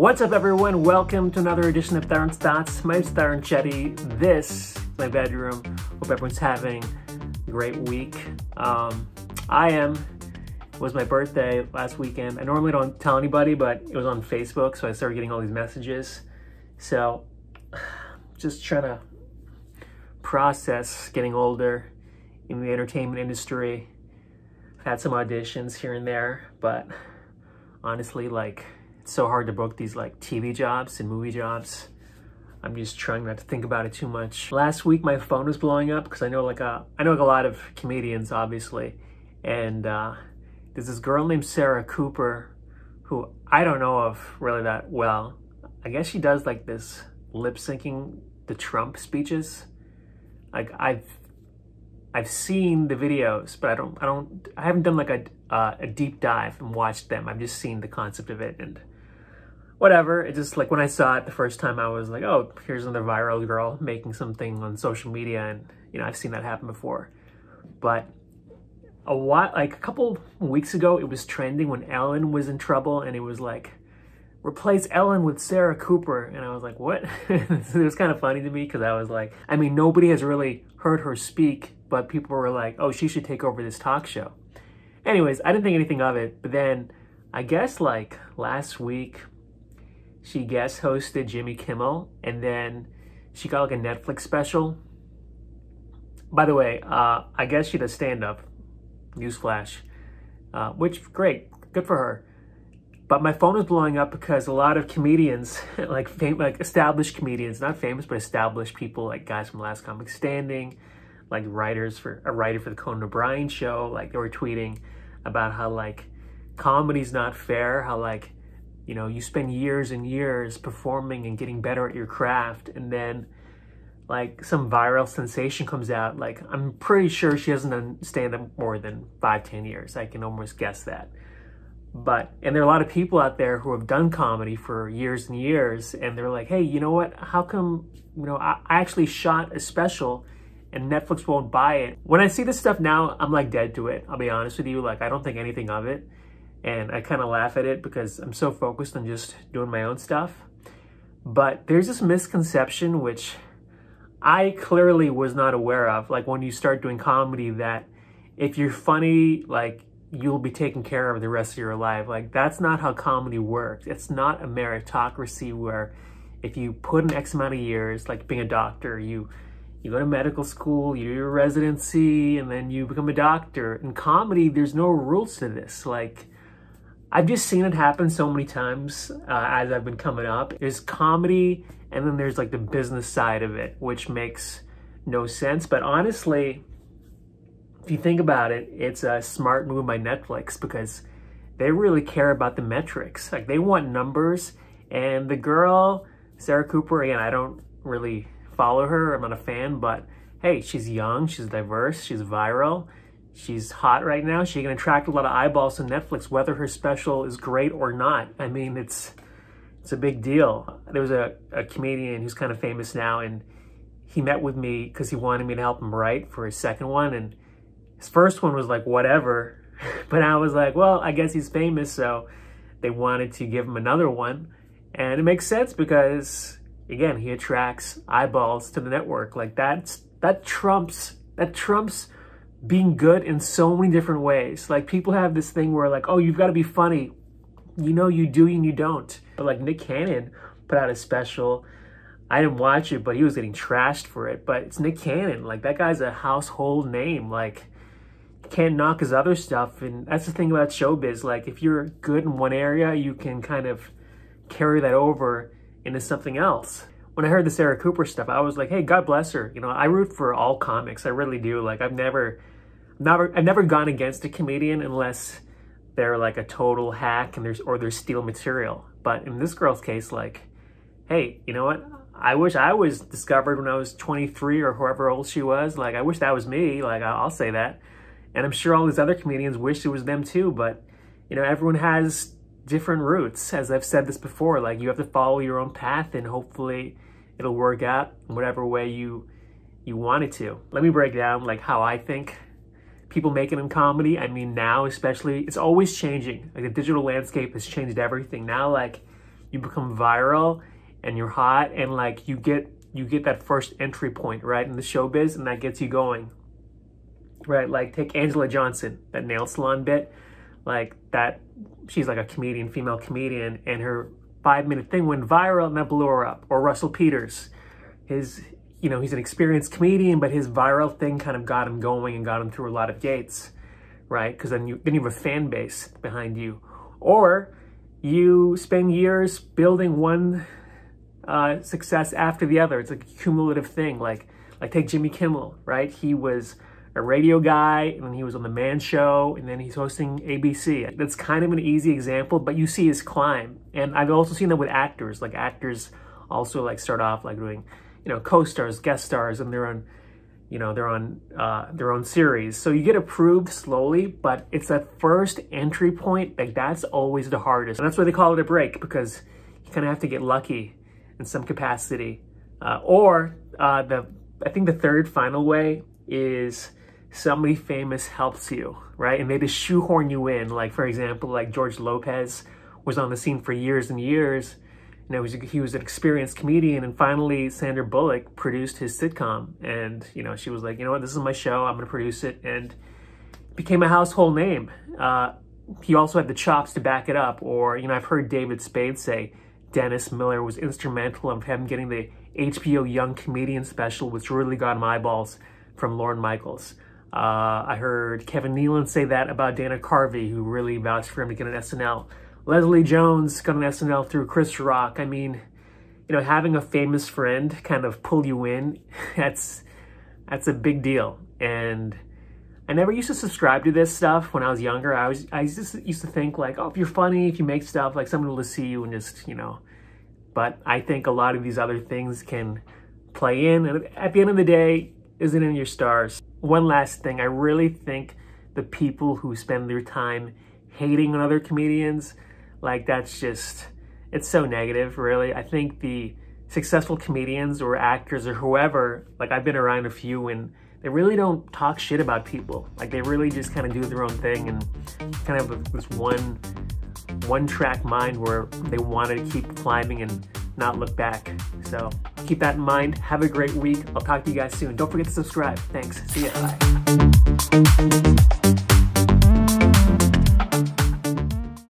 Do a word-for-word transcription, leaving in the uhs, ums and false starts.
What's up, everyone? Welcome to another edition of Tarun's Thoughts. My name's Tarun Chetty. This is my bedroom. Hope everyone's having a great week. Um, I am. It was my birthday last weekend. I normally don't tell anybody, but it was on Facebook, so I started getting all these messages. So, just trying to process getting older in the entertainment industry. I've had some auditions here and there, but honestly, like, it's so hard to book these like T V jobs and movie jobs. I'm just trying not to think about it too much. Last week my phone was blowing up because I know like a, I know like a lot of comedians, obviously, and uh, there's this girl named Sarah Cooper who I don't know of really that well. I guess she does like this lip syncing the Trump speeches. Like I've I've seen the videos, but I don't I don't I haven't done like a uh, a deep dive and watched them. I've just seen the concept of it and whatever. It just like when I saw it the first time, I was like, oh, here's another viral girl making something on social media, and you know I've seen that happen before. But a while, like a couple weeks ago, it was trending when Ellen was in trouble, and it was like, replace Ellen with Sarah Cooper, and I was like, what? It was kind of funny to me because I was like, I mean, nobody has really heard her speak, but people were like, oh, she should take over this talk show. Anyways, I didn't think anything of it, but then I guess like last week, she guest hosted Jimmy Kimmel, and then she got like a Netflix special. By the way, uh, I guess she does stand-up, newsflash, uh, which, great, good for her. But my phone was blowing up because a lot of comedians, like fam like established comedians, not famous, but established people, like guys from Last Comic Standing, like writers for, a writer for the Conan O'Brien show, like they were tweeting about how like comedy's not fair, how like, you know, you spend years and years performing and getting better at your craft, and then like some viral sensation comes out. Like, I'm pretty sure she hasn't done stand-up more than five, ten years. I can almost guess that. But, and there are a lot of people out there who have done comedy for years and years, and they're like, hey, you know what? How come, you know, I, I actually shot a special and Netflix won't buy it. When I see this stuff now, I'm like dead to it. I'll be honest with you. Like, I don't think anything of it. And I kind of laugh at it because I'm so focused on just doing my own stuff. But there's this misconception, which I clearly was not aware of. Like, when you start doing comedy, that if you're funny, like, you'll be taken care of the rest of your life. Like, that's not how comedy works. It's not a meritocracy where if you put in X amount of years, like being a doctor, you you go to medical school, you do your residency, and then you become a doctor. In comedy, there's no rules to this. Like, I've just seen it happen so many times uh, as I've been coming up. There's comedy, and then there's like the business side of it, which makes no sense. But honestly, if you think about it, it's a smart move by Netflix because they really care about the metrics. Like, they want numbers. And the girl, Sarah Cooper, again, I don't really follow her. I'm not a fan, but hey, she's young, she's diverse, she's viral. She's hot right now. She can attract a lot of eyeballs to Netflix, whether her special is great or not. I mean, it's it's a big deal. There was a, a comedian who's kind of famous now, and he met with me because he wanted me to help him write for his second one. And his first one was like, whatever. But I was like, well, I guess he's famous, so they wanted to give him another one. And it makes sense because, again, he attracts eyeballs to the network. Like, that's, that trumps, that trumps... being good in so many different ways. Like, people have this thing where like, oh, you've got to be funny. You know, you do and you don't. But like, Nick Cannon put out a special. I didn't watch it, but he was getting trashed for it. But it's Nick Cannon. Like, that guy's a household name. Like, can't knock his other stuff. And that's the thing about showbiz. Like, if you're good in one area, you can kind of carry that over into something else. When I heard the Sarah Cooper stuff, I was like, hey, God bless her. You know, I root for all comics. I really do. Like, I've never... Never, I've never gone against a comedian unless they're like a total hack and there's or there's steel material. But in this girl's case, like, hey, you know what? I wish I was discovered when I was twenty-three or however old she was. Like, I wish that was me. Like, I'll say that. And I'm sure all these other comedians wish it was them too. But, you know, everyone has different routes. As I've said this before, like, you have to follow your own path and hopefully it'll work out in whatever way you, you want it to. Let me break down like how I think people make it in comedy. I mean, now especially, it's always changing. Like, the digital landscape has changed everything. Now, like, you become viral and you're hot, and like you get you get that first entry point, right, in the showbiz, and that gets you going, right? Like take Angela Johnson, that nail salon bit, like that, she's like a comedian, female comedian, and her five minute thing went viral and that blew her up. Or Russell Peters, his, you know, he's an experienced comedian, but his viral thing kind of got him going and got him through a lot of gates, right? Because then you, then you have a fan base behind you. Or you spend years building one uh, success after the other. It's like a cumulative thing. Like, like take Jimmy Kimmel, right? He was a radio guy, and then he was on the Man Show, and then he's hosting A B C. That's kind of an easy example, but you see his climb. And I've also seen that with actors. Like actors also like start off like doing, you know, co-stars, guest stars, and they're on, you know, they're on uh, their own series. So you get approved slowly, but it's that first entry point. Like that's always the hardest. And that's why they call it a break, because you kind of have to get lucky in some capacity. Uh, or uh, the I think the third final way is somebody famous helps you, right? And they just shoehorn you in. Like, for example, like George Lopez was on the scene for years and years. You know, he was, he was an experienced comedian, and finally Sandra Bullock produced his sitcom. And, you know, she was like, you know what, this is my show, I'm going to produce it. And became a household name. Uh, he also had the chops to back it up. Or, you know, I've heard David Spade say Dennis Miller was instrumental in him getting the H B O Young Comedian special, which really got him eyeballs from Lorne Michaels. Uh, I heard Kevin Nealon say that about Dana Carvey, who really vouched for him to get an S N L. Leslie Jones got an S N L through Chris Rock. I mean, you know, having a famous friend kind of pull you in, that's that's a big deal. And I never used to subscribe to this stuff when I was younger. I was I just used to think like, oh, if you're funny, if you make stuff, like someone will just see you and just, you know. But I think a lot of these other things can play in. And at the end of the day, isn't in your stars. One last thing, I really think the people who spend their time hating on other comedians, like that's just, it's so negative, really. I think the successful comedians or actors or whoever, like I've been around a few, and they really don't talk shit about people. Like they really just kind of do their own thing and kind of have this one, one track mind where they want to keep climbing and not look back. So keep that in mind. Have a great week. I'll talk to you guys soon. Don't forget to subscribe. Thanks. See ya. Bye.